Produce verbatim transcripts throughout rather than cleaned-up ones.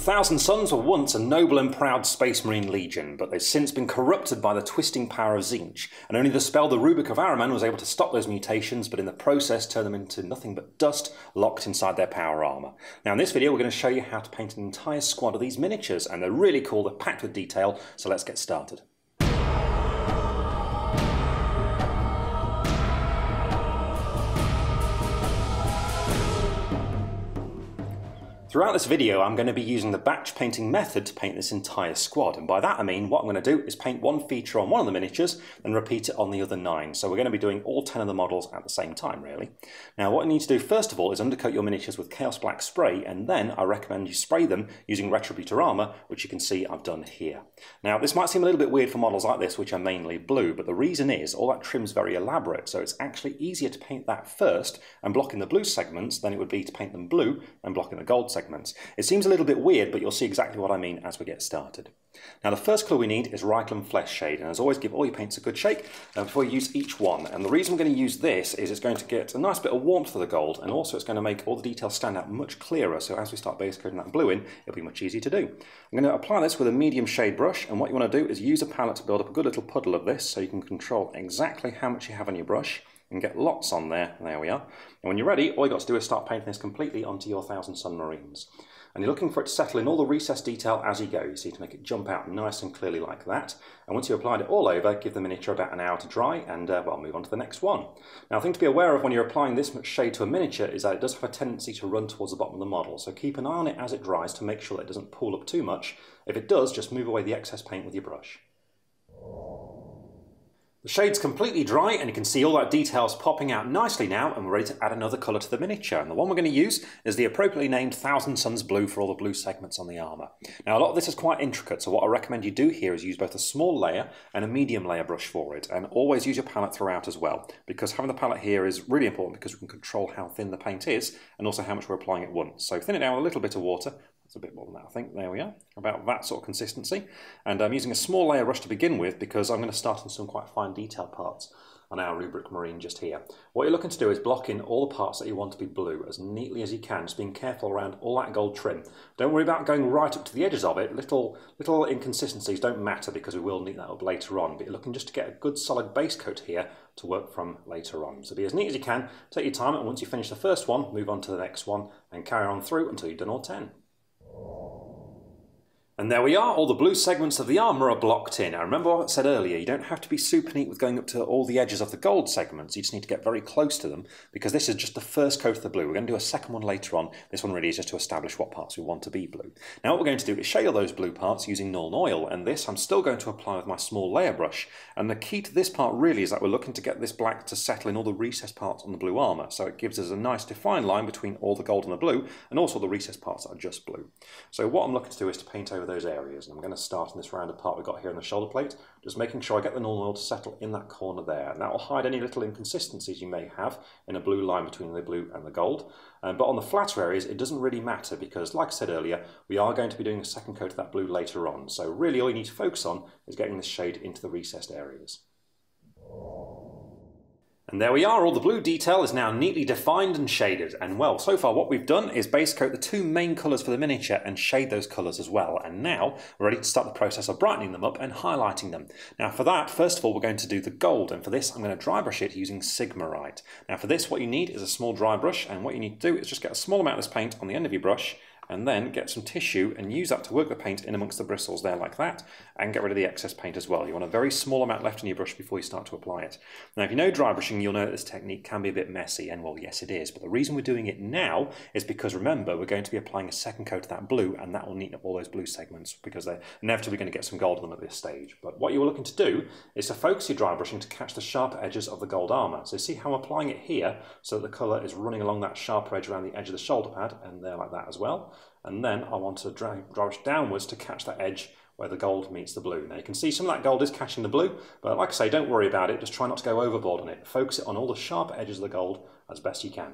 The Thousand Sons were once a noble and proud Space Marine legion, but they've since been corrupted by the twisting power of Tzeentch, and only the spell the Rubric of Araman was able to stop those mutations, but in the process turn them into nothing but dust locked inside their power armour. Now in this video we're going to show you how to paint an entire squad of these miniatures, and they're really cool, they're packed with detail, so let's get started. Throughout this video I'm going to be using the batch painting method to paint this entire squad, and by that I mean what I'm going to do is paint one feature on one of the miniatures and repeat it on the other nine, so we're going to be doing all ten of the models at the same time really. Now what you need to do first of all is undercoat your miniatures with Chaos Black spray, and then I recommend you spray them using Retributor Armour, which you can see I've done here. Now this might seem a little bit weird for models like this, which are mainly blue, but the reason is all that trim's very elaborate, so it's actually easier to paint that first and block in the blue segments than it would be to paint them blue and block in the gold segments. Segments. It seems a little bit weird, but you'll see exactly what I mean as we get started. Now the first colour we need is Reikland Flesh Shade, and as always give all your paints a good shake uh, before you use each one, and the reason we're going to use this is it's going to get a nice bit of warmth to the gold, and also it's going to make all the details stand out much clearer, so as we start base coating that blue in, it'll be much easier to do. I'm going to apply this with a medium shade brush, and what you want to do is use a palette to build up a good little puddle of this, so you can control exactly how much you have on your brush and get lots on there. There we are. And when you're ready, all you've got to do is start painting this completely onto your Thousand Sun Marines. And you're looking for it to settle in all the recessed detail as you go. You see, to make it jump out nice and clearly like that. And once you've applied it all over, give the miniature about an hour to dry, and uh, well, move on to the next one. Now, a thing to be aware of when you're applying this much shade to a miniature is that it does have a tendency to run towards the bottom of the model. So keep an eye on it as it dries to make sure that it doesn't pool up too much. If it does, just move away the excess paint with your brush. The shade's completely dry, and you can see all that detail's popping out nicely now, and we're ready to add another colour to the miniature, and the one we're going to use is the appropriately named Thousand Sons Blue for all the blue segments on the armour. Now a lot of this is quite intricate, so what I recommend you do here is use both a small layer and a medium layer brush for it, and always use your palette throughout as well, because having the palette here is really important because we can control how thin the paint is and also how much we're applying at once. So thin it down with a little bit of water. It's a bit more than that, I think. There we are, about that sort of consistency. And I'm using a small layer brush to begin with because I'm going to start on some quite fine detail parts on our Rubric Marine just here. What you're looking to do is block in all the parts that you want to be blue as neatly as you can, just being careful around all that gold trim. Don't worry about going right up to the edges of it. Little, little inconsistencies don't matter because we will neat that up later on, but you're looking just to get a good solid base coat here to work from later on. So be as neat as you can, take your time, and once you finish the first one, move on to the next one and carry on through until you've done all ten. And there we are, all the blue segments of the armour are blocked in. Now remember what I said earlier, you don't have to be super neat with going up to all the edges of the gold segments, you just need to get very close to them, because this is just the first coat of the blue. We're going to do a second one later on. This one really is just to establish what parts we want to be blue. Now what we're going to do is shade all those blue parts using Nuln Oil, and this I'm still going to apply with my small layer brush. And the key to this part really is that we're looking to get this black to settle in all the recessed parts on the blue armour, so it gives us a nice defined line between all the gold and the blue, and also the recessed parts that are just blue. So what I'm looking to do is to paint over those areas, and I'm going to start in this rounded part we've got here on the shoulder plate, just making sure I get the Nuln Oil to settle in that corner there, and that will hide any little inconsistencies you may have in a blue line between the blue and the gold. Um, but on the flatter areas it doesn't really matter, because like I said earlier, we are going to be doing a second coat of that blue later on, so really all you need to focus on is getting this shade into the recessed areas. And there we are, all the blue detail is now neatly defined and shaded. And well, so far what we've done is base coat the two main colours for the miniature and shade those colours as well. And now we're ready to start the process of brightening them up and highlighting them. Now for that, first of all, we're going to do the gold. And for this, I'm going to dry brush it using Sigmarite. Now for this, what you need is a small dry brush. And what you need to do is just get a small amount of this paint on the end of your brush, and then get some tissue and use that to work the paint in amongst the bristles there like that, and get rid of the excess paint as well. You want a very small amount left on your brush before you start to apply it. Now if you know dry brushing, you'll know that this technique can be a bit messy, and well, yes it is, but the reason we're doing it now is because, remember, we're going to be applying a second coat of that blue, and that will neaten up all those blue segments because they're inevitably going to get some gold on them at this stage. But what you're looking to do is to focus your dry brushing to catch the sharp edges of the gold armour. So see how I'm applying it here so that the colour is running along that sharp edge around the edge of the shoulder pad, and there like that as well. And then I want to dry brush downwards to catch that edge where the gold meets the blue. Now you can see some of that gold is catching the blue, but like I say, don't worry about it, just try not to go overboard on it. Focus it on all the sharp edges of the gold as best you can.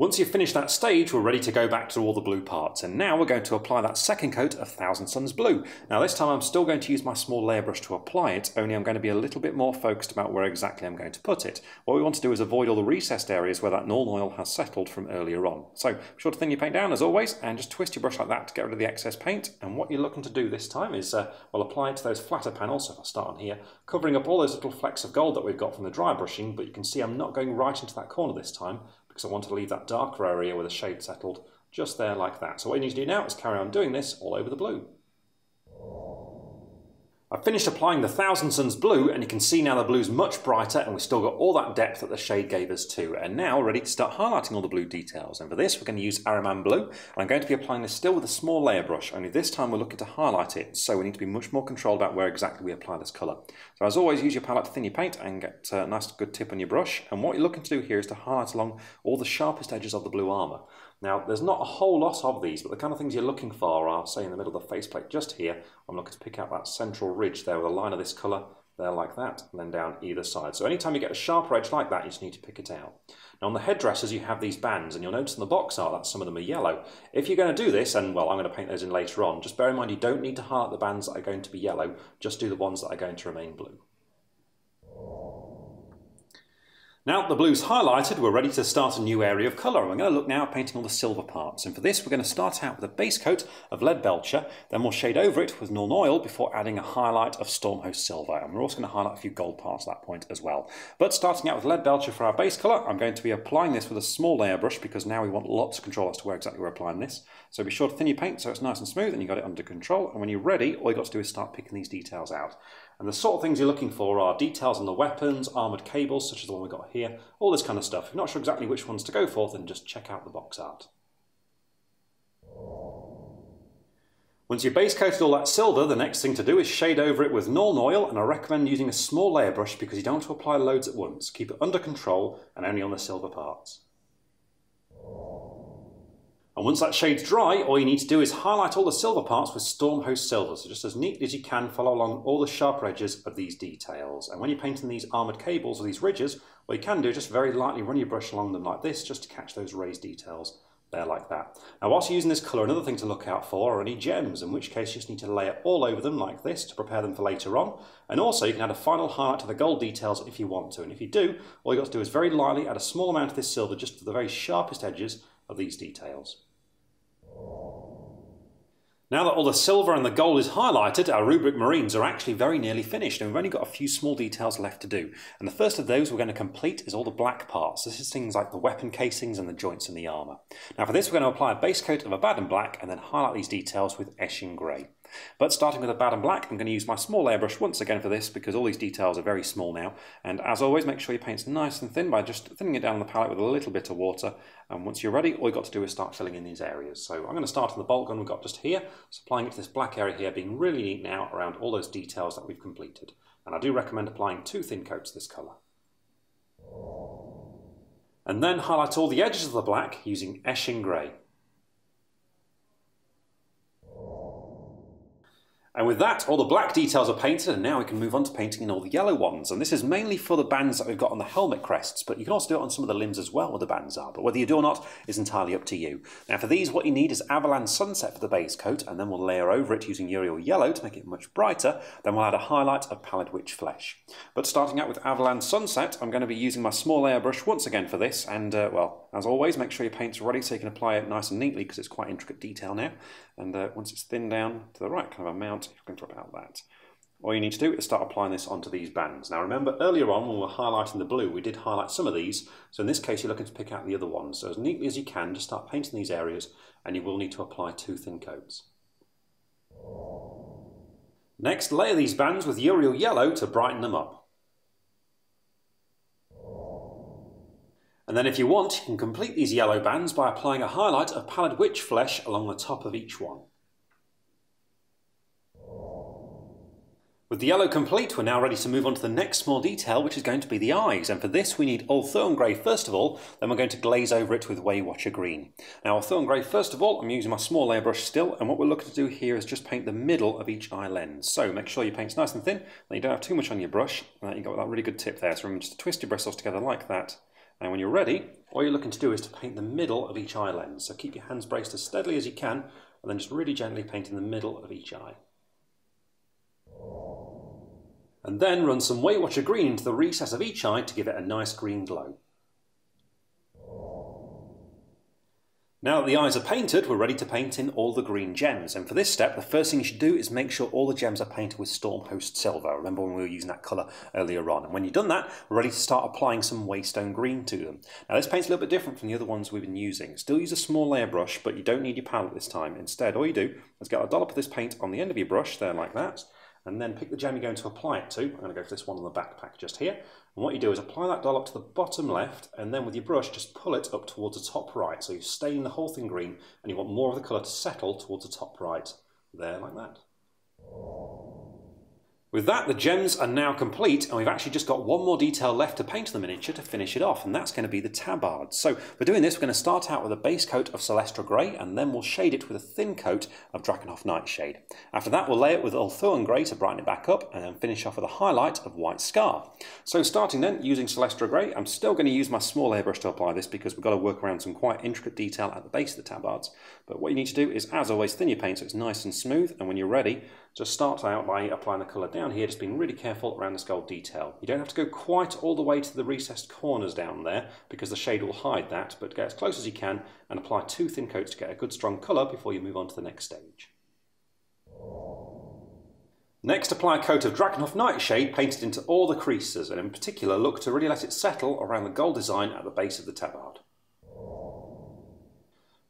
Once you've finished that stage, we're ready to go back to all the blue parts, and now we're going to apply that second coat of Thousand Sons Blue. Now this time I'm still going to use my small layer brush to apply it, only I'm going to be a little bit more focused about where exactly I'm going to put it. What we want to do is avoid all the recessed areas where that Nuln Oil has settled from earlier on. So be sure to thin your paint down as always, and just twist your brush like that to get rid of the excess paint. And what you're looking to do this time is, uh, well, apply it to those flatter panels, so if I start on here, covering up all those little flecks of gold that we've got from the dry brushing, but you can see I'm not going right into that corner this time, because I want to leave that darker area where the shade settled just there like that. So what you need to do now is carry on doing this all over the blue. I've finished applying the Thousand Sons Blue, and you can see now the blue's much brighter and we've still got all that depth that the shade gave us too. And now we're ready to start highlighting all the blue details. And for this we're going to use Ahriman Blue, and I'm going to be applying this still with a small layer brush, only this time we're looking to highlight it, so we need to be much more controlled about where exactly we apply this colour. So as always, use your palette to thin your paint and get a nice good tip on your brush. And what you're looking to do here is to highlight along all the sharpest edges of the blue armour. Now, there's not a whole lot of these, but the kind of things you're looking for are, say, in the middle of the faceplate just here. I'm looking to pick out that central ridge there with a line of this colour there like that, and then down either side. So anytime you get a sharper edge like that, you just need to pick it out. Now, on the headdresses, you have these bands, and you'll notice in the box art that some of them are yellow. If you're going to do this, and, well, I'm going to paint those in later on, just bear in mind you don't need to highlight the bands that are going to be yellow, just do the ones that are going to remain blue. Now that the blue's highlighted, we're ready to start a new area of colour. I'm going to look now at painting all the silver parts, and for this we're going to start out with a base coat of Leadbelcher, then we'll shade over it with Nuln Oil before adding a highlight of Stormhost Silver, and we're also going to highlight a few gold parts at that point as well. But starting out with Leadbelcher for our base colour, I'm going to be applying this with a small layer brush because now we want lots of control as to where exactly we're applying this. So be sure to thin your paint so it's nice and smooth and you've got it under control, and when you're ready all you've got to do is start picking these details out. And the sort of things you're looking for are details on the weapons, armoured cables such as the one we've got here, all this kind of stuff. If you're not sure exactly which ones to go for, then just check out the box art. Once you've base coated all that silver, the next thing to do is shade over it with Nuln Oil, and I recommend using a small layer brush because you don't want to apply loads at once. Keep it under control and only on the silver parts. And once that shade's dry, all you need to do is highlight all the silver parts with Stormhost Silver. So just as neatly as you can, follow along all the sharper edges of these details. And when you're painting these armoured cables or these ridges, what you can do is just very lightly run your brush along them like this, just to catch those raised details there like that. Now whilst you're using this colour, another thing to look out for are any gems, in which case you just need to layer all over them like this to prepare them for later on. And also you can add a final highlight to the gold details if you want to. And if you do, all you've got to do is very lightly add a small amount of this silver just to the very sharpest edges of these details. Now that all the silver and the gold is highlighted, our Rubric Marines are actually very nearly finished, and we've only got a few small details left to do. And the first of those we're going to complete is all the black parts. This is things like the weapon casings and the joints in the armour. Now for this we're going to apply a base coat of Abaddon Black and then highlight these details with Eschen Grey. But starting with Abaddon Black, I'm going to use my small layer brush once again for this because all these details are very small now. And as always, make sure your paint's nice and thin by just thinning it down on the palette with a little bit of water. And once you're ready, all you've got to do is start filling in these areas. So I'm going to start on the bolt gun we've got just here, so applying it to this black area here, being really neat now around all those details that we've completed. And I do recommend applying two thin coats of this colour. And then highlight all the edges of the black using Eschen Grey. And with that, all the black details are painted, and now we can move on to painting in all the yellow ones. And this is mainly for the bands that we've got on the helmet crests, but you can also do it on some of the limbs as well where the bands are. But whether you do or not is entirely up to you. Now for these, what you need is Averland Sunset for the base coat, and then we'll layer over it using Yriel Yellow to make it much brighter. Then we'll add a highlight of Pallid Witch Flesh. But starting out with Averland Sunset, I'm going to be using my small layer brush once again for this. And uh, well, as always, make sure your paint's ready so you can apply it nice and neatly because it's quite intricate detail now. And uh, once it's thinned down to the right kind of amount, if you can drop out that. All you need to do is start applying this onto these bands. Now remember earlier on when we were highlighting the blue, we did highlight some of these, so in this case you're looking to pick out the other ones. So as neatly as you can, just start painting these areas, and you will need to apply two thin coats. Next, layer these bands with Yriel Yellow to brighten them up. And then if you want, you can complete these yellow bands by applying a highlight of Pallid Witch Flesh along the top of each one. With the yellow complete, we're now ready to move on to the next small detail, which is going to be the eyes. And for this, we need Old Thorn Grey first of all, then we're going to glaze over it with Waywatcher Green. Now, Old Thorn Grey first of all, I'm using my small layer brush still, and what we're looking to do here is just paint the middle of each eye lens. So make sure your paint's nice and thin, and you don't have too much on your brush. Now, you've got that really good tip there, so remember just to twist your bristles together like that, And when you're ready, all you're looking to do is to paint the middle of each eye lens. So keep your hands braced as steadily as you can, and then just really gently paint in the middle of each eye. And then run some Waywatcher Green into the recess of each eye to give it a nice green glow. Now that the eyes are painted, we're ready to paint in all the green gems, and for this step the first thing you should do is make sure all the gems are painted with Stormhost Silver. Remember when we were using that colour earlier on, and when you've done that, we're ready to start applying some Waystone Green to them. Now this paint's a little bit different from the other ones we've been using. Still use a small layer brush, but you don't need your palette this time. Instead, all you do is get a dollop of this paint on the end of your brush, there like that, and then pick the gem you're going to apply it to. I'm going to go for this one on the backpack just here. And what you do is apply that dollop to the bottom left, and then with your brush just pull it up towards the top right. So you stain the whole thing green, and you want more of the colour to settle towards the top right, there like that. With that, the gems are now complete, and we've actually just got one more detail left to paint on the miniature to finish it off, and that's going to be the tabard. So for doing this, we're going to start out with a base coat of Celestra Grey, and then we'll shade it with a thin coat of Drakenhof Nightshade. After that, we'll lay it with Old Thorn Grey to brighten it back up, and then finish off with a highlight of White Scar. So starting then, using Celestra Grey, I'm still going to use my small airbrush to apply this, because we've got to work around some quite intricate detail at the base of the tabards. But what you need to do is, as always, thin your paint so it's nice and smooth, and when you're ready, just start out by applying the colour down here, just being really careful around this gold detail. You don't have to go quite all the way to the recessed corners down there, because the shade will hide that, but get as close as you can and apply two thin coats to get a good strong colour before you move on to the next stage. Next, apply a coat of Drakenhof Nightshade painted into all the creases, and in particular look to really let it settle around the gold design at the base of the tabard.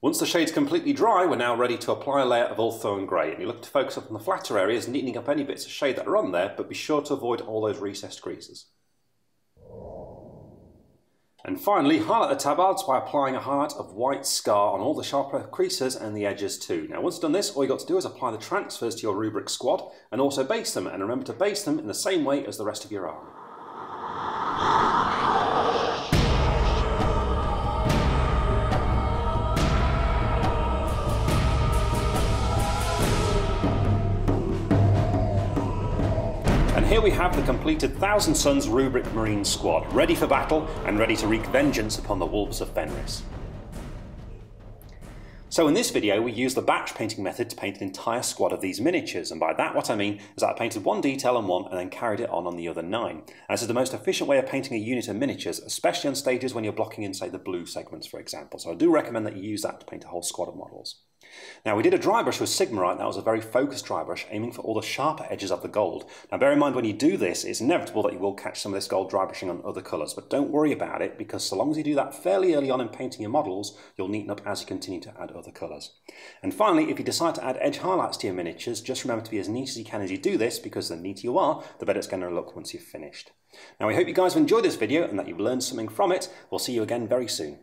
Once the shade's completely dry, we're now ready to apply a layer of Old Thorn Grey, and you look to focus up on the flatter areas, neatening up any bits of shade that are on there, but be sure to avoid all those recessed creases. And finally, highlight the tabards by applying a highlight of White Scar on all the sharper creases and the edges too. Now once done this, all you've got to do is apply the transfers to your Rubric squad, and also base them, and remember to base them in the same way as the rest of your army. Here we have the completed Thousand Sons Rubric Marine squad, ready for battle and ready to wreak vengeance upon the wolves of Fenris. So in this video we used the batch painting method to paint an entire squad of these miniatures, and by that what I mean is that I painted one detail on one and then carried it on on the other nine. And this is the most efficient way of painting a unit of miniatures, especially on stages when you're blocking in, say, the blue segments for example, so I do recommend that you use that to paint a whole squad of models. Now we did a dry brush with Sigmarite. That was a very focused dry brush, aiming for all the sharper edges of the gold. Now bear in mind when you do this, it's inevitable that you will catch some of this gold dry brushing on other colours, but don't worry about it, because so long as you do that fairly early on in painting your models, you'll neaten up as you continue to add other colours. And finally, if you decide to add edge highlights to your miniatures, just remember to be as neat as you can as you do this, because the neater you are, the better it's going to look once you've finished. Now we hope you guys have enjoyed this video and that you've learned something from it. We'll see you again very soon.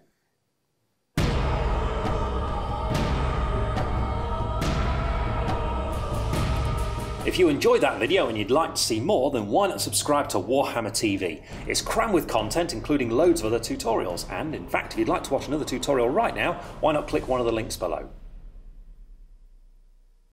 If you enjoyed that video and you'd like to see more, then why not subscribe to Warhammer T V? It's crammed with content, including loads of other tutorials, and in fact if you'd like to watch another tutorial right now, why not click one of the links below.